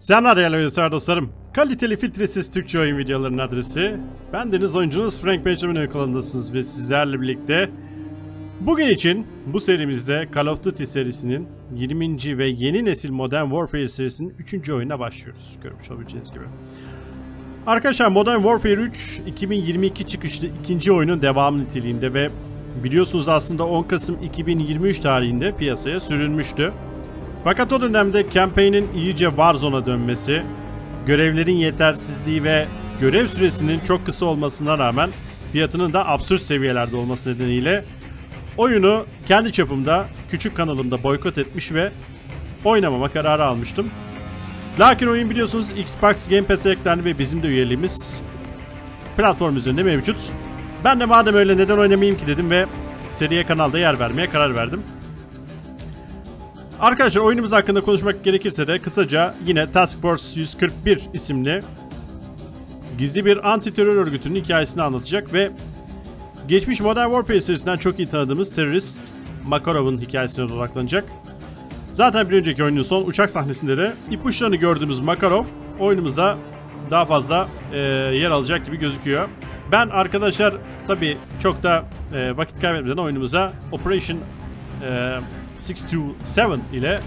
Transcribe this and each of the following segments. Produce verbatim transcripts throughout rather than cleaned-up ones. Selamlar değerli oyuncular dostlarım. Kaliteli filtresiz Türkçe oyun videolarının adresi. Bendeniz oyuncunuz Frank Benjamin'in kanalındasınız ve sizlerle birlikte bugün için bu serimizde Call of Duty serisinin yirminci ve yeni nesil Modern Warfare serisinin üçüncü oyuna başlıyoruz. Görmüş olabileceğiniz gibi. Arkadaşlar Modern Warfare üç iki bin yirmi iki çıkışlı ikinci oyunun devamı niteliğinde ve biliyorsunuz aslında on Kasım iki bin yirmi üç tarihinde piyasaya sürülmüştü. Fakat o dönemde campaign'in iyice Warzone'a dönmesi, görevlerin yetersizliği ve görev süresinin çok kısa olmasına rağmen fiyatının da absürt seviyelerde olması nedeniyle oyunu kendi çapımda küçük kanalımda boykot etmiş ve oynamama kararı almıştım. Lakin oyun biliyorsunuz Xbox Game Pass'e eklendi ve bizim de üyeliğimiz platform üzerinde mevcut. Ben de madem öyle neden oynamayayım ki dedim ve seriye kanalda yer vermeye karar verdim. Arkadaşlar oyunumuz hakkında konuşmak gerekirse de kısaca yine Task Force yüz kırk bir isimli gizli bir anti terör örgütünün hikayesini anlatacak ve geçmiş Modern Warfare serisinden çok iyi tanıdığımız terörist Makarov'un hikayesine odaklanacak. Zaten bir önceki oyunun son uçak sahnesinde de ipuçlarını gördüğümüz Makarov oyunumuza daha fazla e, yer alacak gibi gözüküyor. Ben arkadaşlar tabi çok da e, vakit kaybetmeden oyunumuza Operation e, altı iki yedi ile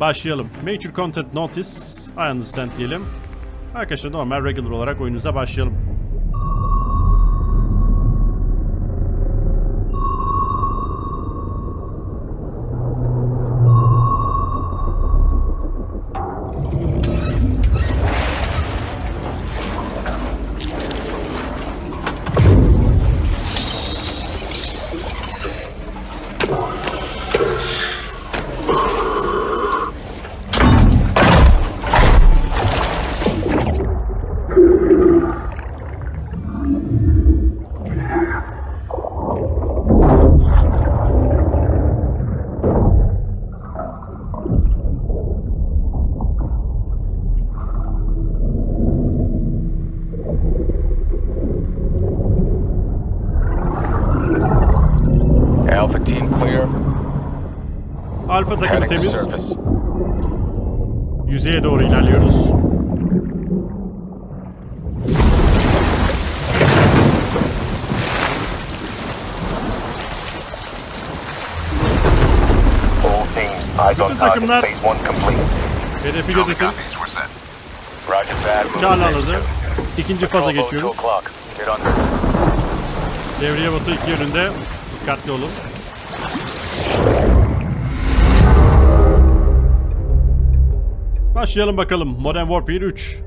başlayalım. Major Content Notice, I understand diyelim. Arkadaşlar normal regular olarak oyununuza başlayalım. Alpha takımı temiz. Yüzeye doğru ilerliyoruz. Bütün takımlar hedefi gözetin. Canlandı. İkinci faza geçiyoruz. Devriye batı iki yönünde. Dikkatli olun. Başlayalım bakalım. Modern Warfare üç.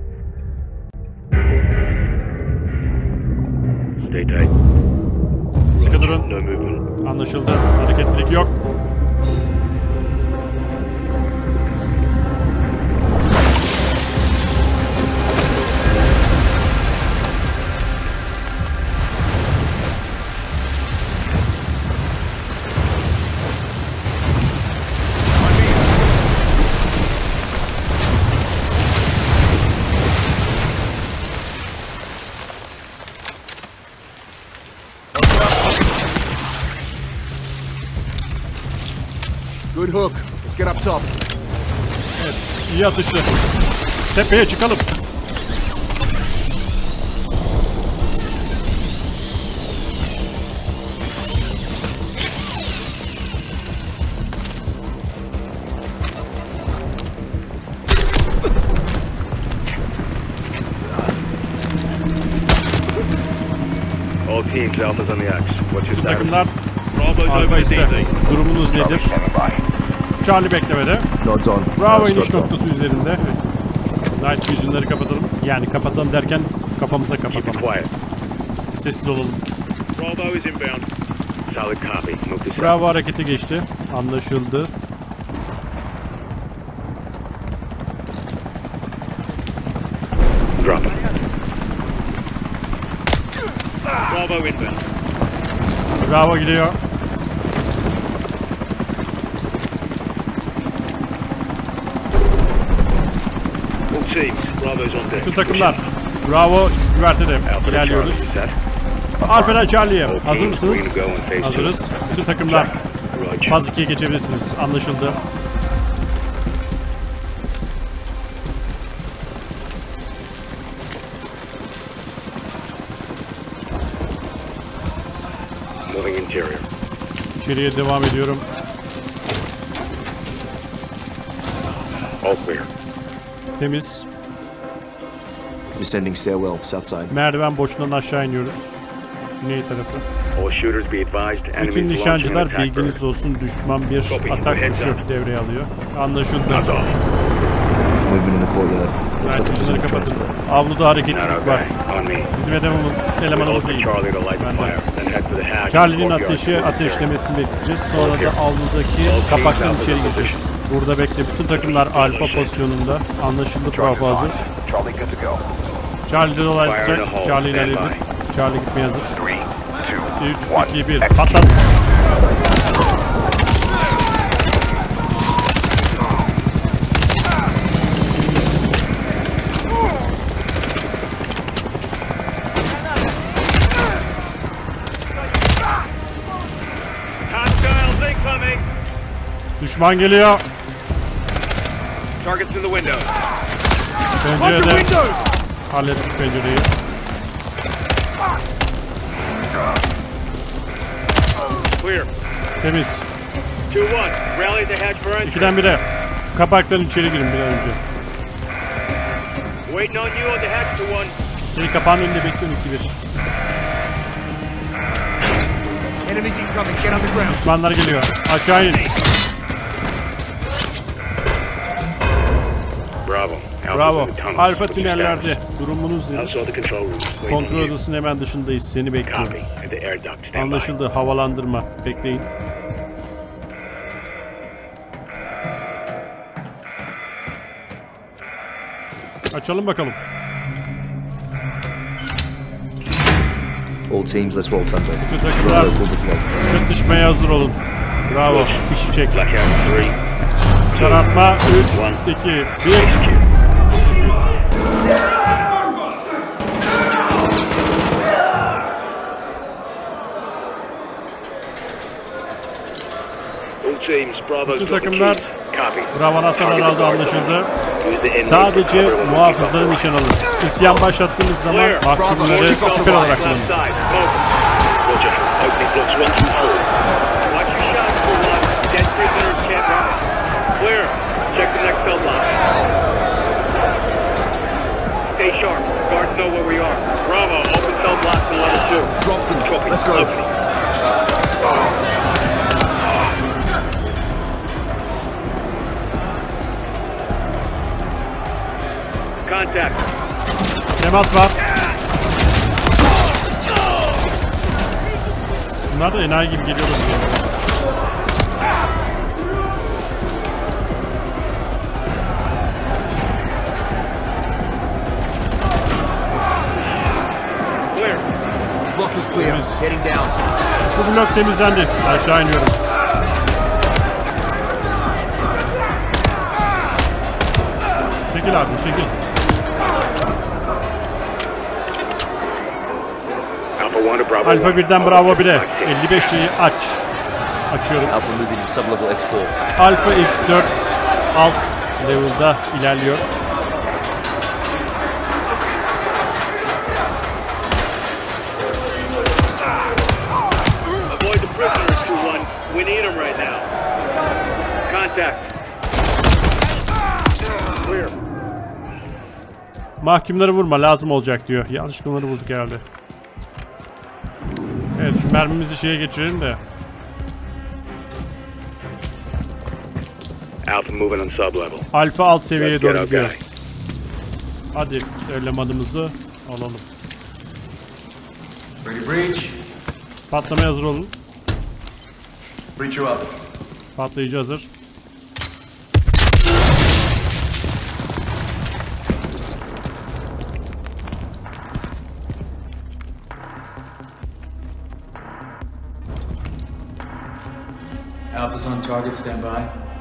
Sıkı durun. Anlaşıldı. Hareketlilik yok. Good hook. Let's get up top. Evet, iyi atıştı. Tepeye çıkalım. All teams, Alpha's on the axe. What's your status? Alpha iste. Durumunuz nedir? Charlie beklemede. Bravo iniş noktası üzerinde. Night vision'ları kapatalım. Yani kapatalım derken kafamıza kapatalım. Sessiz olalım. Bravo harekete geçti. Anlaşıldı. Drop. Bravo inbound. Bravo gidiyor. Bütün takımlar. Bravo güvertede. İlerliyoruz. Alfa'dan Charlie'ye. Hazır mısınız? Hazırız. Bütün takımlar. Faz ikiye geçebilirsiniz. Anlaşıldı. İçeriye devam ediyorum. All clear. Temiz. Descending stairwell, south side. Merdiven boşluğundan aşağı iniyoruz. Güney tarafı. Bütün nişancılar bilginiz olsun, düşman bir atak kuşu devreye alıyor. Anlaşıldı. Merdivenleri kapatın. Avluda hareketlilik var. Bizim elemanımız iyi. Charlie'nin ateşi ateşlemesini bekleyeceğiz. Sonra da avludaki kapaktan içeri gireceğiz. Burada bekle. Bütün takımlar alfa pozisyonunda. Anlaşıldı. Bravo hazır. Charlie dolayısıyla Charlie ile ilerledi. Charlie gitmeye hazır. üç, iki, bir. Patlat. Düşman geliyor. Pencerede. Hallettik pencereyi. Temiz. İkiden bire. Kapaktan içeri girin bir an önce. Seni kapağın önünde bekliyorum iki bir. Düşmanlar geliyor. Aşağı in. Bravo. Bravo. Alfa tünellerde. Durumunuz nedir? Kontrol odasının hemen dışındayız. Seni bekliyoruz. Anlaşıldı. Havalandırma. Bekleyin. Açalım bakalım. Bütün takımlar çatışmaya hazır olun. Bravo. Fişi çek. Taratma üç, iki, bir. Bütün takımlar Bravo'dan aldı, anlaşıldı. Sadece muhafızları nişan alın. İsyan başlattığımız zaman mahkumları siper olarak kullanın. Temas var. Bunlar da enayi gibi geliyor. Temiz. Bu blok temizlendi. Aşağı iniyorum. Çekil abi, çekil. Alfa birden Bravo bire. elli beşliği aç. Açıyorum. Alfa X dört alt level'da ilerliyor. Mahkumları vurma, lazım olacak diyor. Yanlışlıkla onları vurduk herhalde. Evet, şu mermimizi şeye geçirelim de. Alfa alt seviyeye doğru gidiyor. Hadi elemanımızı alalım. Patlamaya hazır olun. Patlayıcı hazır.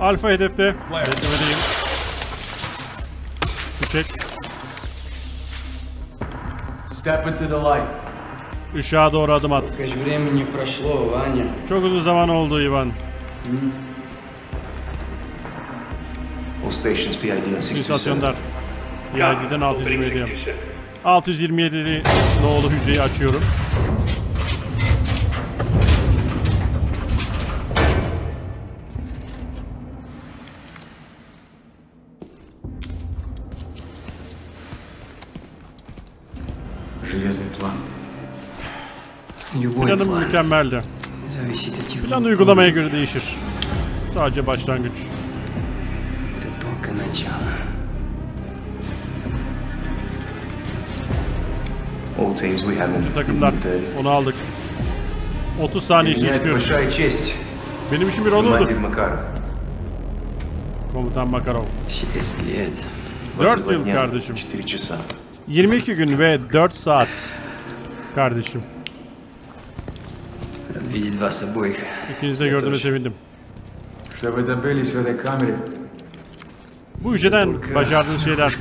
Alfa hedefte. Hedefedeyim. Düşek. Işığa doğru adım at. Çok uzun zaman oldu Ivan. İstasyonlar. P I D'den altı yüz yirmi yedi. altı yüz yirmi yedi nolu hücreyi açıyorum. Planım mükemmeldi. Plan uygulamaya göre değişir. Sadece başlangıç. Bütün takımlar onu aldık. otuz saniye için çıkıyoruz. Benim işim bir onurdur. Komutan Makarov. dört yıl kardeşim. yirmi iki gün ve dört saat kardeşim. İkinizi de gördüğüme sevindim. Bu yüzden başardığınız şeyler.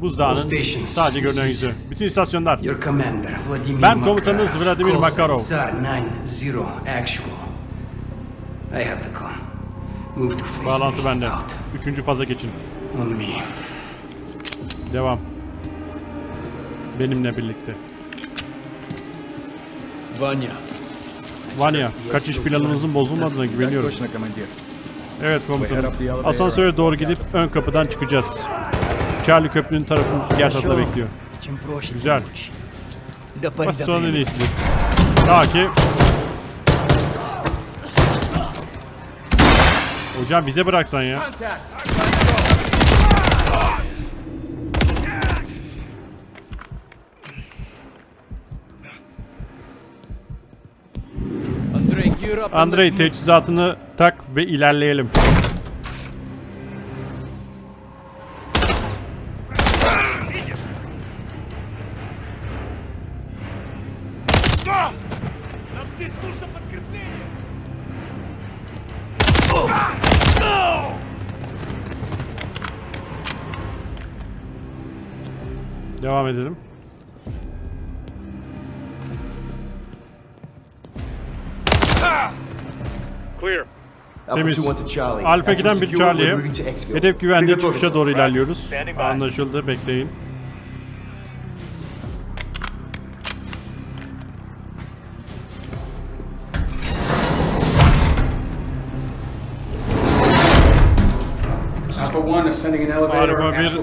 Buzdağının sadece görünen yüzü. Bütün istasyonlar. Ben komutanınız Vladimir Makarov. Bağlantı bende. Üçüncü faza geçin. Devam. Benimle birlikte. Vanya. Vanya, kaçış planımızın bozulmadığına güveniyorum. Evet komutanım. Asansöre doğru gidip ön kapıdan çıkacağız. Charlie köprünün tarafının diğer tarafında bekliyor. Güzel. Basit olan en iyisi. Ta ki... Hocam bize bıraksan ya. Andrei teçhizatını tak ve ilerleyelim. Devam edelim. Temiz. Alpha giden bir Charlie'ye. Hedef güvenliğe çıkışa doğru ilerliyoruz. Anlaşıldı, bekleyin. Alpha bir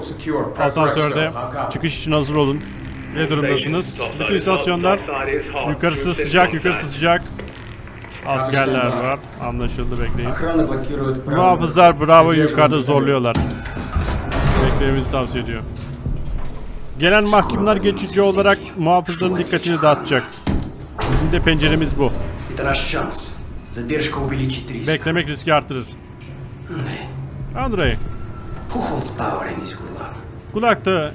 asansörde. Çıkış için hazır olun. Ne durumdasınız? Bütün istasyonlar. Yukarısı sıcak, yukarısı sıcak. Askerler var. Anlaşıldı, bekleyin. Muhafızlar Bravo'yu yukarıda zorluyorlar. Beklememizi tavsiye ediyor. Gelen mahkumlar geçici olarak muhafızların dikkatini dağıtacak. Bizim de penceremiz bu. Beklemek riski artırır. Andrei. Kulakta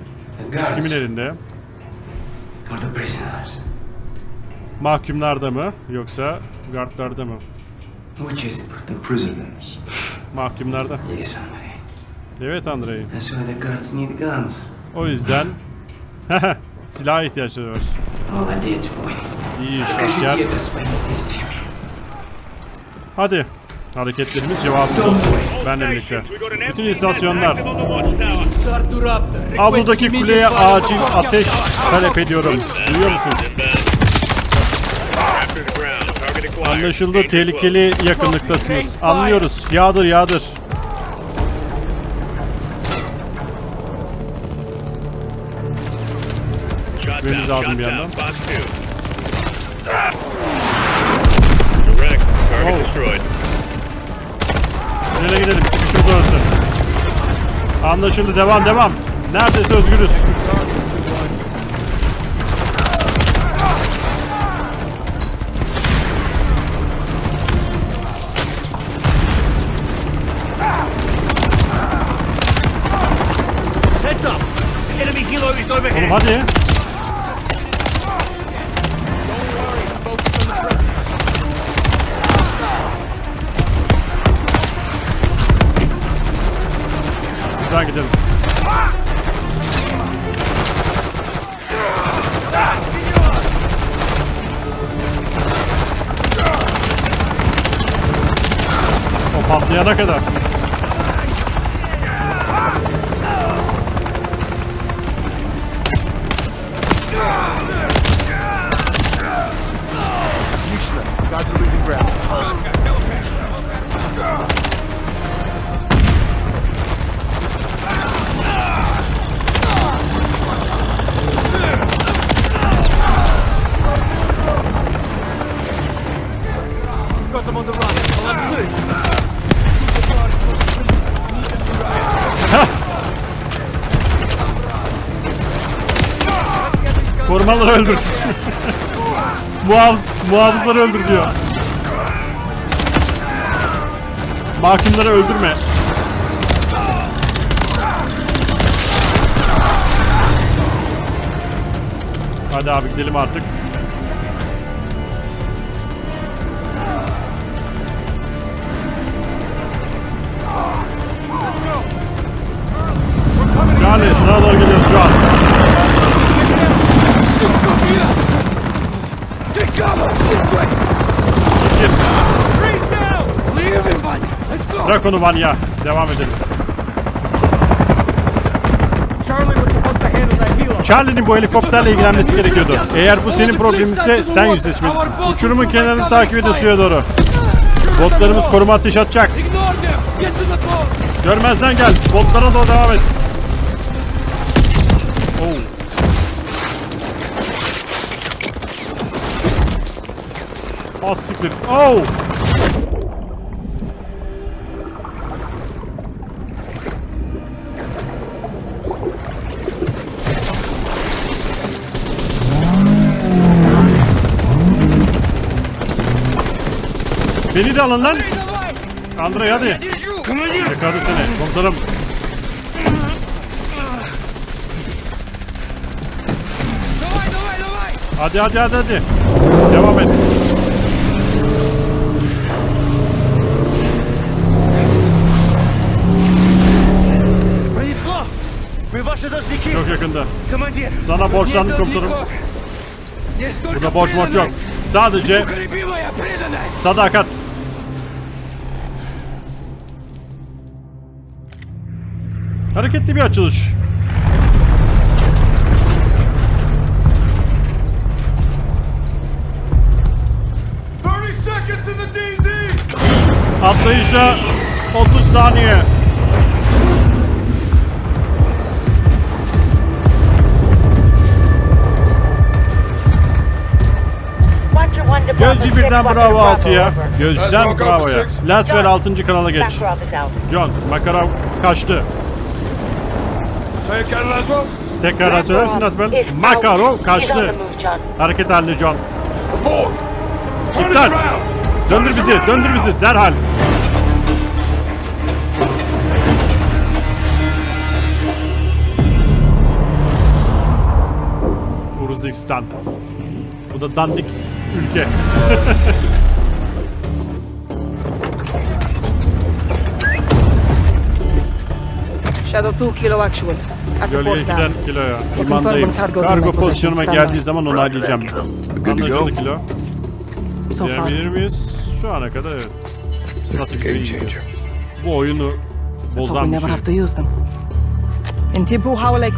kimin elinde? Mahkumlarda mı yoksa guardlarda mı? Mahkumlarda. Evet Andrei. O yüzden silah ihtiyaçları var. İyi iş gel. Hadi. Hareketlerimiz cevapsız olsun. Benle birlikte. Bütün istasyonlar. Avludaki kuleye acil ateş talep ediyorum. Duyuyor musun? Anlaşıldı. Tehlikeli yakınlıktasınız. Anlıyoruz. Yağdır yağdır. Beni de aldım bir yandan. Oh. Nereye gidelim? Çıkışımız orası. Anlaşıldı. Devam devam. Neredeyse özgürüz. Oğlum hadi. Buradan gidelim. O patlayana kadar. Korumaları öldür. Muhafız, muhafızları öldür diyor. Mahkumları öldürme. Hadi abi gidelim artık. Charlie, sana doğru geliyoruz şu an. Çekil. Bırak onu Vanya. Devam edelim. Charlie'nin bu helikopterle ilgilenmesi gerekiyordu. Eğer bu senin problemin ise sen yüzleşmelisin. Uçurumun kenarını takip edin suya doğru. Botlarımız koruma ateşi atacak. Görmezden gel. Botlara doğru devam et. Oh. Ah siktir. Oh. Beni de alın lan. Andrei hadi. Yakarım seni komutanım. Hadi hadi hadi hadi. Devam et. Çok yakında. Sana borçlandık komutanım. Burada borç borç yok. Sadece sadakat. Hareketli bir açılış. Atlayışa otuz saniye. Gözcü birden Bravo altıya, Gözcü'den Bravo'ya. Lasver altıncı kanala geç. John, Makarov kaçtı. Tekrar söyler misin Lasver? Makarov kaçtı. Hareket halinde John. İptal. Döndür bizi, döndür bizi derhal. Uruzbekistan. Bu da dandik ülke. Shadow iki kilo actual. Gölge ikiden kiloya. İmandayım. Kargo pozisyonuma geldiği zaman onaylayacağım. Anlaşıldı kilo. Diyebilir miyiz? Şu ana kadar evet. Nasıl game changer. Bu oyunu bozan bir şey.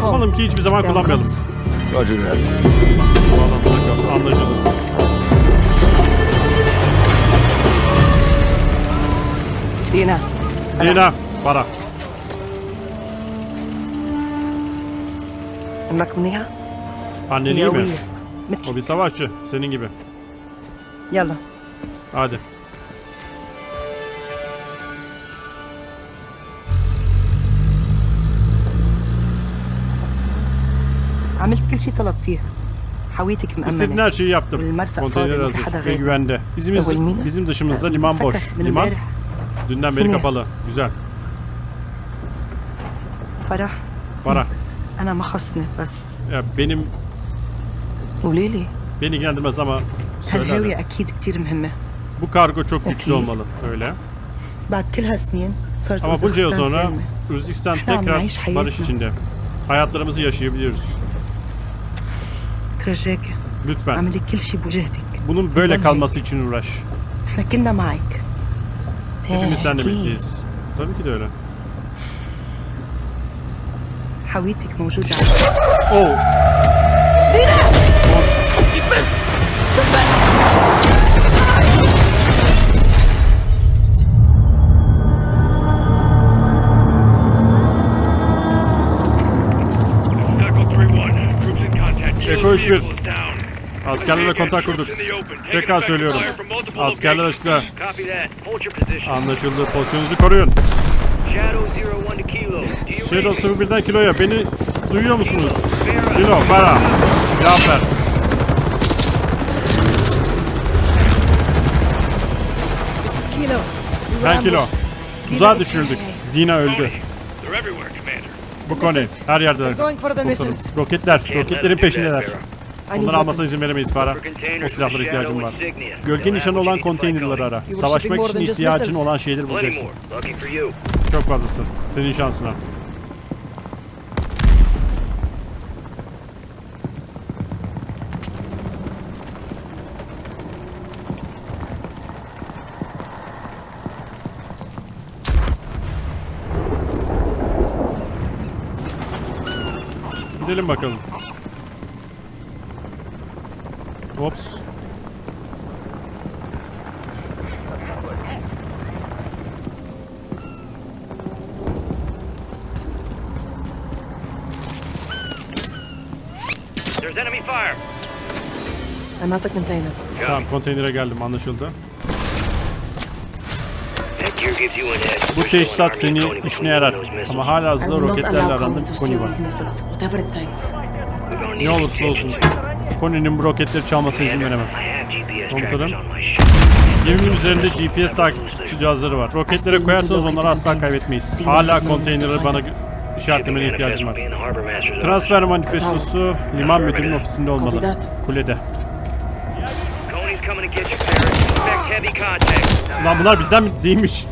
Umalım ki hiçbir zaman kullanmayalım. Anlaşıldı. Dina. Dina. Para. Annen iyi mi? O bir savaşçı. Senin gibi. Yalla. Hadi. İstediğin her şeyi yaptım. Konteyner hazır ve güvende. Bizim, bizim dışımızda liman boş. Liman dünden beri kapalı. Güzel. Farah. Farah. Ya benim... Beni ilgilendirmez ama... Söyle bu kargo çok güçlü olmalı, öyle. Ama bunca yıl sonra Özbekistan tekrar barış içinde. Hayatlarımızı yaşayabiliyoruz. Lütfen. Bunun böyle kalması için uğraş. Hepimiz seninle birlikteyiz. Tabii ki de öyle. Oh. Echo üç bir. Askerlerle kontak kurduk. Tekrar söylüyorum. Askerler açıkla. Anlaşıldı. Pozisyonunuzu koruyun. Shadow sıfır birden Kilo'ya. Beni duyuyor musunuz? Kilo, para. Cevap ver. Ben Kilo. Tuzağa düşürdük. Dina öldü. Bu konu her yerde. Roketler, roketlerin peşindeler. Onları almasına izin veremeyiz Farah. O silahlara ihtiyacım var. Gölge nişanı olan konteynerleri ara. Savaşmak için ihtiyacın olan şeyleri bulacaksın. Çok fazlasın. Senin şansına. Gidelim bakalım. Ops. There's enemy fire. I'm at the container. Tamam, konteynere geldim, anlaşıldı. Bu teşhisat seni işine yarar ama hala hazırda roketlerle aranda bir koni var. Ne olursa olsun koninin bu roketleri çalmasına izin veremem. Komutanım, geminin üzerinde G P S takipçi cihazları var. Roketlere koyarsanız onları asla kaybetmeyiz. Hala konteynerleri bana işaretlemene ihtiyacım var. Transfer manifestosu liman müdürünün ofisinde olmalı. Kulede. Lan bunlar bizden mi değilmiş?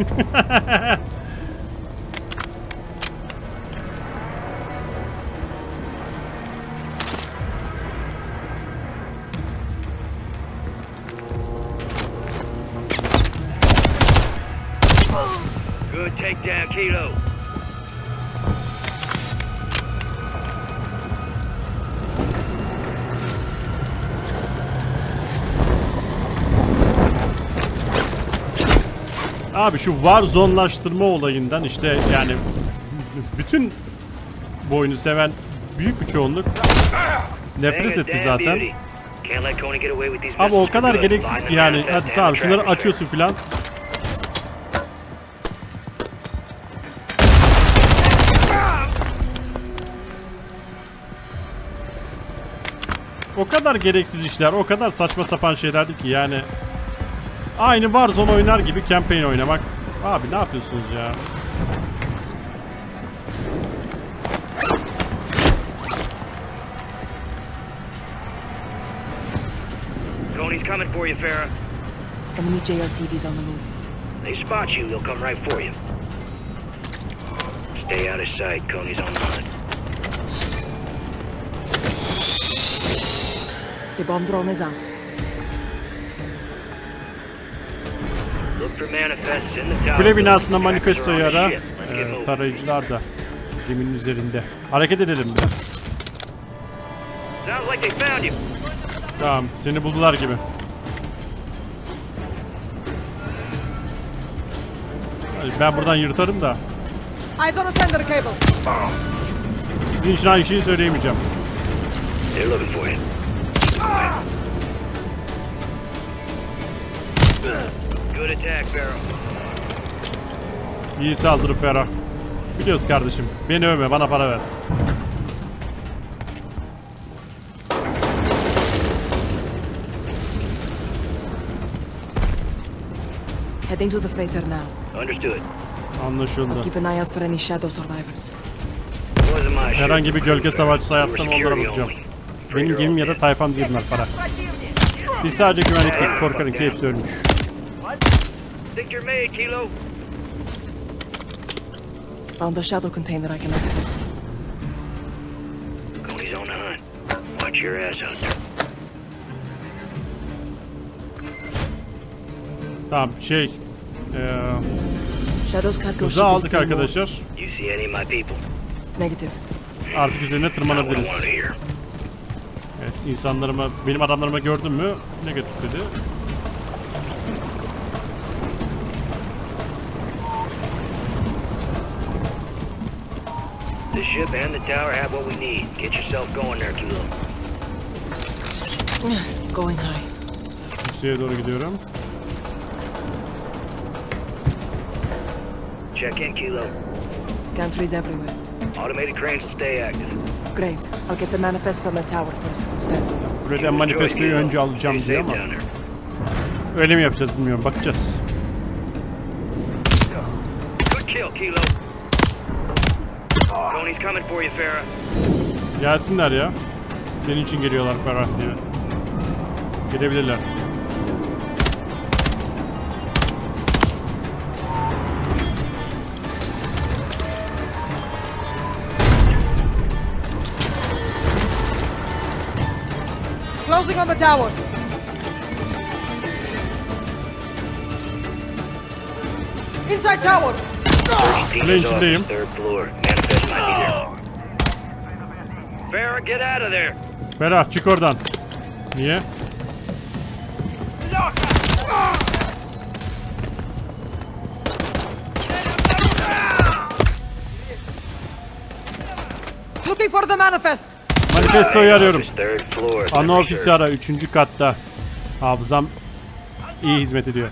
Good takedown, Kilo. Abi şu Warzone'laştırma olayından işte yani bütün bu oyunu seven büyük bir çoğunluk nefret etti zaten. Abi o kadar gereksiz ki yani, hadi tamam şunları açıyorsun filan. O kadar gereksiz işler, o kadar saçma sapan şeylerdi ki yani. Aynı Warzone oynar gibi campaign oynamak. Abi ne yapıyorsunuz ya? Tony's coming for you, Farah. Enemy J L T V's on the move. They spot you, they'll come right for you. Stay out of sight, Tony's on line. The bomb drone is out. Kule binasına manifestoyu ara, e, tarayıcılar da geminin üzerinde. Hareket edelim biraz. Tamam, seni buldular gibi. Ben buradan yırtarım da. Sizin için aynı şeyi söyleyemeyeceğim. İyi saldırı Farah. Biliyoruz kardeşim. Beni övme, bana para ver. Heading to the freighter now. Understood. Anlaşıldı. Keep an eye out for any shadow survivors. Herhangi bir gölge savaşçısı hayatta mı onlara bakacağım. Benim gemim ya da tayfam değil bunlar Farah. Biz sadece güvenlikteki korkarın ki hepsi ölmüş. Think you're made, Kilo. Found a shadow container I can access. Cody's on the hunt. Watch your ass out there. Tamam, şey. Eee. Tuzağı aldık arkadaşlar. Negative. Artık üzerine tırmanabiliriz. Evet, insanlarıma, benim adamlarıma gördün mü? Negatif dedi. The ship and the tower have what we need. Get yourself going there, Kilov. Going high. Şeye doğru gidiyorum. Check in, Kilov. Gantries everywhere. Automated cranes to stay active. Graves, I'll get the manifest from the tower first instead. Buradan manifestoyu önce alacağım diye ama. Öyle mi yapacağız bilmiyorum, bakacağız. Chill, Kilo. Tony's coming for you, Farah. Gelsinler ya. Senin için geliyorlar Farah diye. Gelebilirler. Closing on the tower. Inside tower. Range team. Third floor. Manifest ninety. Farah, get out of there. Farah, çık oradan. Niye? Looking for the manifest. Manifestoyu arıyorum. Ana ofisi ara, üçüncü katta. Hafızam iyi hizmet ediyor.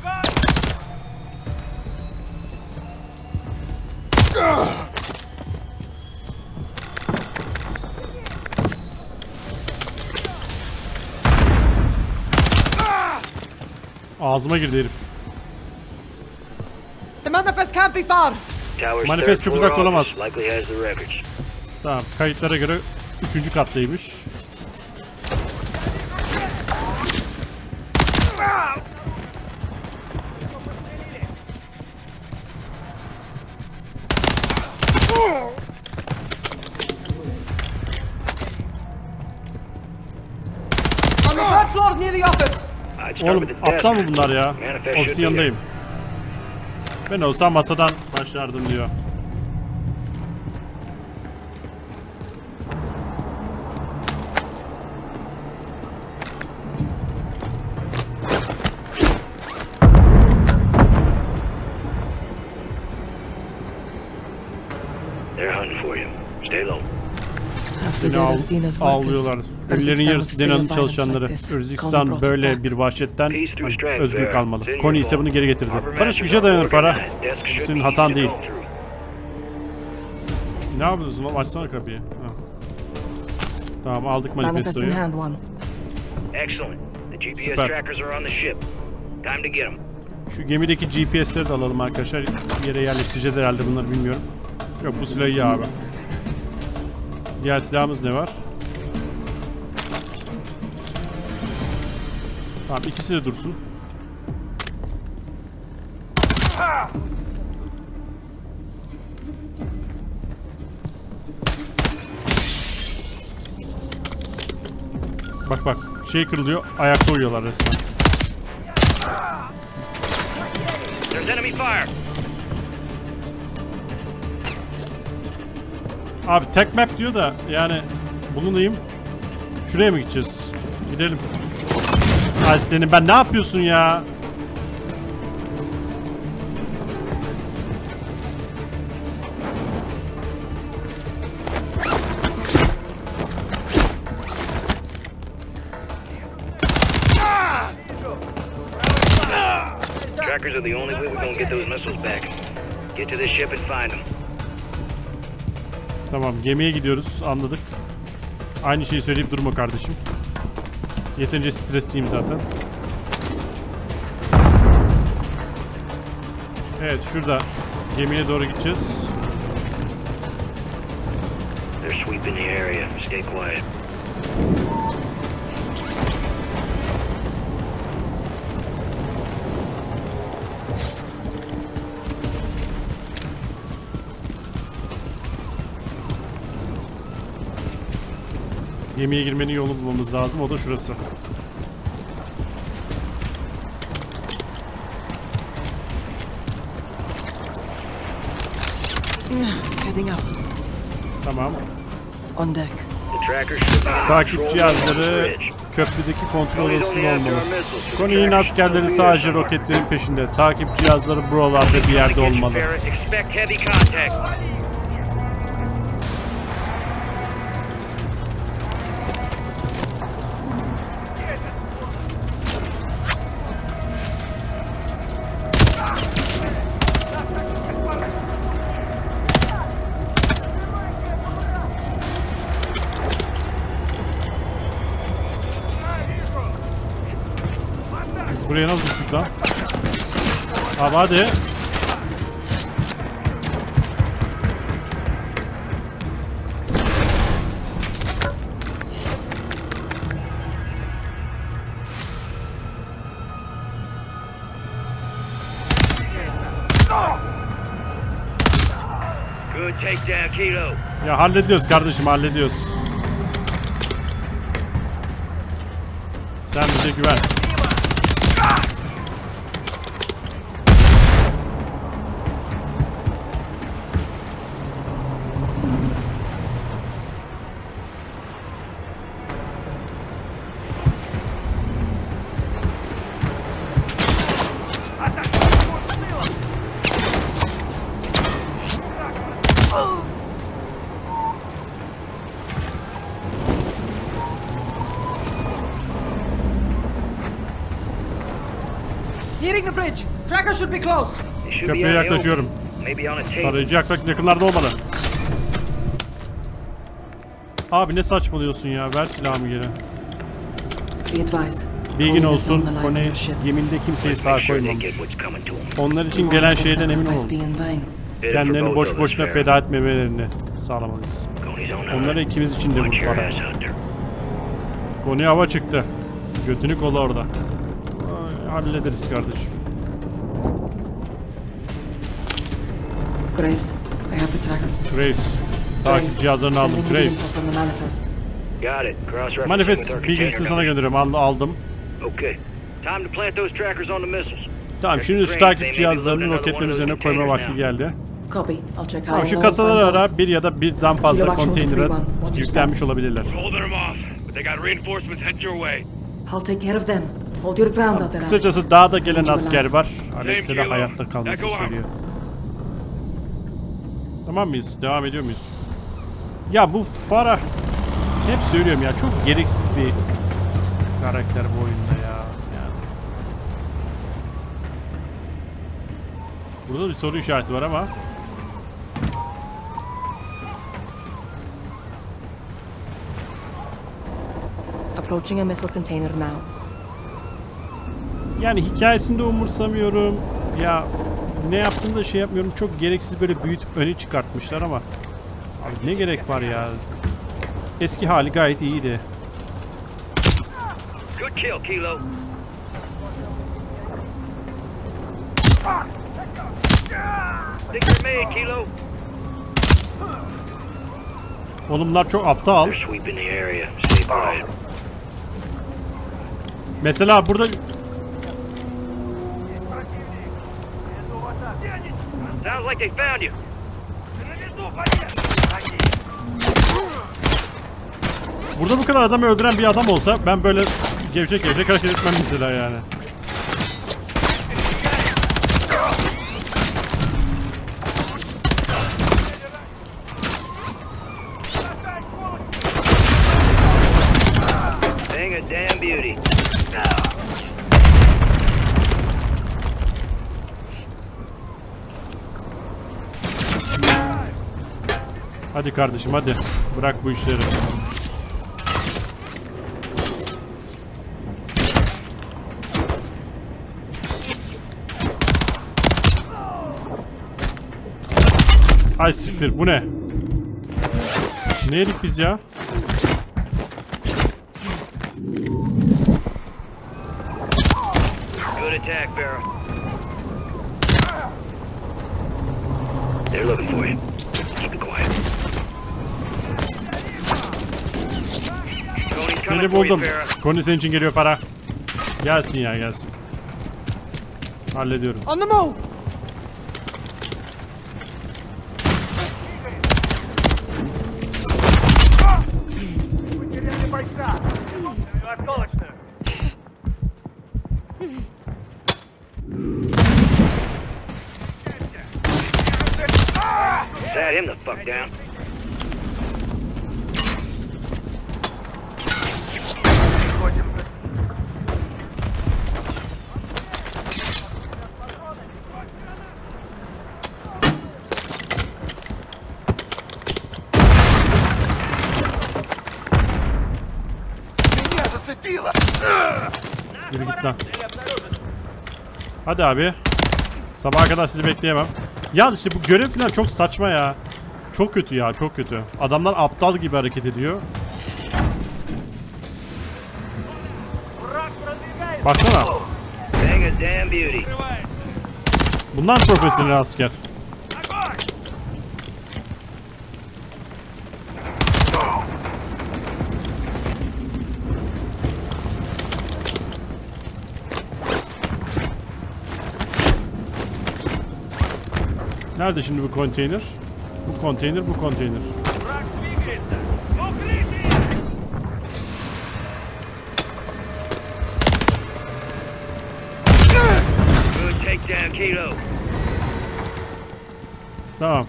Ağzıma girdi herif. Manifest can't be far. Manifest çok uzak olamaz. Tamam, kayıtlara göre üçüncü kattaymış. Oğlum aptal mı bunlar ya? Ofisin yanındayım. Ben olsam masadan başlardım diyor. Ağlıyorlar. Ölülerin yarısı Dena'nın çalışanları. Özbekistan böyle bir vahşetten özgür kalmalı. Koni ise bunu geri getirdi. Barış güce dayanır Farah. Senin hatan değil. Ne yapıyorsun lan? Açsana kapıyı. Ha. Tamam, aldık manifestoyu. Süper. Şu gemideki G P S'leri de alalım arkadaşlar. Yere yerleştireceğiz herhalde bunları, bilmiyorum. Yok, bu silah iyi abi. Diğer silahımız ne var? Tamam, ikisi de dursun. Bak bak, şey kırılıyor, ayakta uyuyorlar resmen. Abi tek map diyor da yani bulunayım. Şuraya mı gideceğiz? Gidelim. Ay senin, ben ne yapıyorsun ya? Trackers are the only way we're gonna get those missiles back. Get to the ship and find them. Tamam, gemiye gidiyoruz, anladık. Aynı şeyi söyleyip durma kardeşim. Yeterince stresliyim zaten. Evet, şurada gemiye doğru gideceğiz. Gemiye girmenin yolunu bulmamız lazım. O da şurası. Tamam. Takip cihazları köprüdeki kontrol odasında olmalı. Konya'nın askerleri sadece roketlerin peşinde. Takip cihazları buralarda bir yerde olmalı. Buraya nasıl düştük lan? Abi hadi. Ya hallediyoruz kardeşim, hallediyoruz. Sen bize güven. Köprüye yaklaşıyorum. Tarayıcı yaklaşık, yakınlarda olmalı. Abi ne saçmalıyorsun ya, ver silahımı geri. Bilgin olsun, Kone geminde kimseyi sağa koymamış. Onlar için gelen şeyden emin olun. Kendilerini boş boşuna feda etmemelerini sağlamalıyız. Onlara ikimiz için de bu para. Kone'ye hava çıktı. Götünü kola orada. Hallederiz kardeşim. Graves, I have the trackers. Graves, takip cihazlarını aldım. Graves. Manifest bilgisini sana gönderiyorum. Al, aldım. Okay. Time to plant those trackers on the missiles. Tamam, şimdi şu takip cihazlarını roketlerin üzerine koyma vakti geldi. Copy. I'll check how. Şu kasaları ara, bir ya da birden fazla konteynere yüklenmiş olabilirler. I'll take care of them. Hold your ground out there. Kısacası dağda gelen asker var. Alex'e de hayatta kalmasını söylüyor. Tamam mıyız? Devam ediyor muyuz? Ya bu Farah, hep söylüyorum ya, çok gereksiz bir karakter bu oyunda ya. Yani. Burada bir soru işareti var ama. Approaching a missile container now. Yani hikayesini de umursamıyorum ya. Ne yaptığını da şey yapmıyorum. Çok gereksiz böyle büyütüp öne çıkartmışlar ama abi ne gerek var ya. Eski hali gayet iyiydi. Good kill, Kilo. Oğlumlar çok aptal. Mesela burada sounds like they found you. Burada bu kadar adamı öldüren bir adam olsa ben böyle gevşek gevşek hareket etmem mesela yani. Hadi kardeşim hadi. Bırak bu işleri. Ay siktir, bu ne? Ne yedik biz ya? Seni buldum. Konu senin için geliyor para. Gelsin ya, gelsin. Hallediyorum. On the move. Sat him the fuck down. Hadi abi. Sabaha kadar sizi bekleyemem. Ya işte bu görev falan çok saçma ya. Çok kötü ya, çok kötü. Adamlar aptal gibi hareket ediyor. Baksana. Bunlar profesyonel asker. Nerede şimdi bu konteyner? Bu konteyner, bu konteyner. Tamam.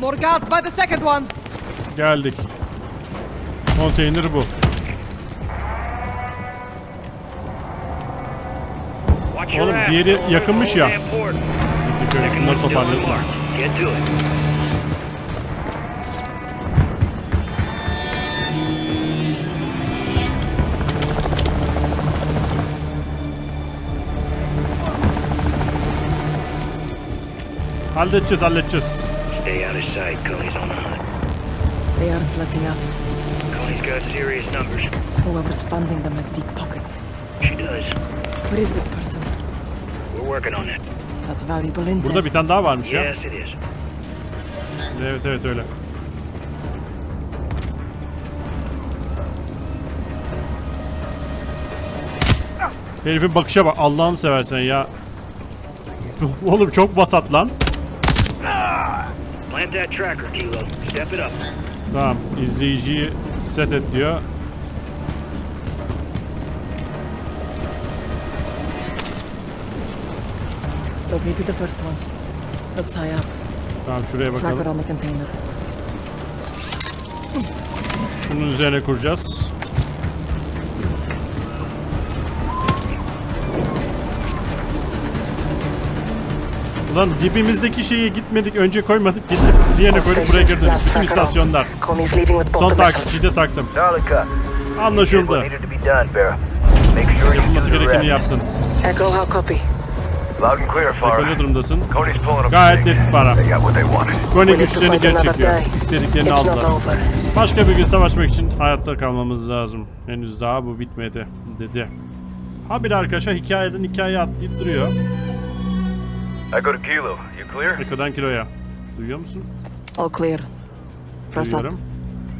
Morgat, by the second one. Geldik. Konteyner bu. Oğlum diğeri yakınmış ya. Gitti şöyle şunları toparlayalım. Halledeceğiz, halledeceğiz. They aren't letting up. Coney's got serious numbers. Whoever's funding them has deep pockets. She does. Where is this person? We're working on it. That's valuable intel. Burada bir tane daha varmış ya. Yes, it is. Evet, evet öyle. Herifin bakışa bak. Allah'ını seversen ya. Oğlum çok basat lan. Plant that tracker, Kilo. Step it up. Tamam, izleyiciyi set et diyor. Located the first one. Looks high up. Tamam, şuraya bakalım. Tracker on the container. Şunun üzerine kuracağız. Lan dibimizdeki şeye gitmedik, önce koymadık, gittik diyene koyduk, buraya girdik. Bütün istasyonlar. Son takipçiyi de taktım. Anlaşıldı. Yapılması gerekeni yaptın. Echo ne durumdasın? Gayet net para. Kone güçlerini geri çekiyor. İstediklerini aldılar. Başka bir gün savaşmak için hayatta kalmamız lazım. Henüz daha bu bitmedi dedi. Ha bir arkadaşa hikayeden hikaye atlayıp duruyor. I go to Kilo. You clear? Eko'dan Kilo'ya. Duyuyor musun? All clear. Press up.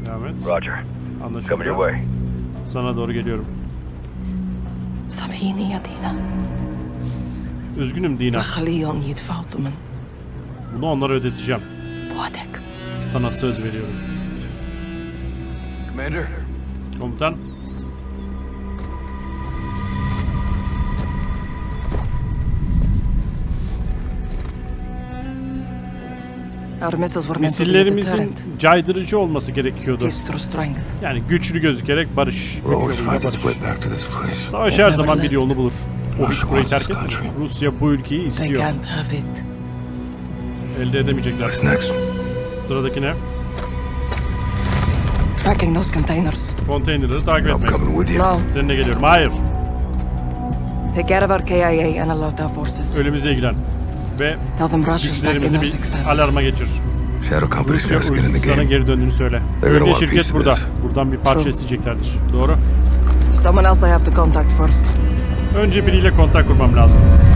Devam et. Roger. Anlaşılıyor. Sana doğru geliyorum. Samihini ya Dina. Üzgünüm Dina. Bunu onlara ödeteceğim. Sana söz veriyorum. Commander. Komutan. Misillerimizin caydırıcı olması gerekiyordu. Yani güçlü gözükerek barış. Güçlü barış. Savaş her zaman bir yolunu bulur. O hiç burayı terk etmedi. Rusya bu ülkeyi istiyor. Elde edemeyecekler. Sıradaki ne? Konteynerleri takip etmek. Seninle geliyorum. Hayır. Ölümüze ilgilen. Ve güçlerimizi bir alarma geçir. Rusya Ursulistan'a geri döndüğünü söyle. Bölge şirket burada. Buradan bir parça isteyeceklerdir. Doğru. Önce biriyle kontak kurmam lazım.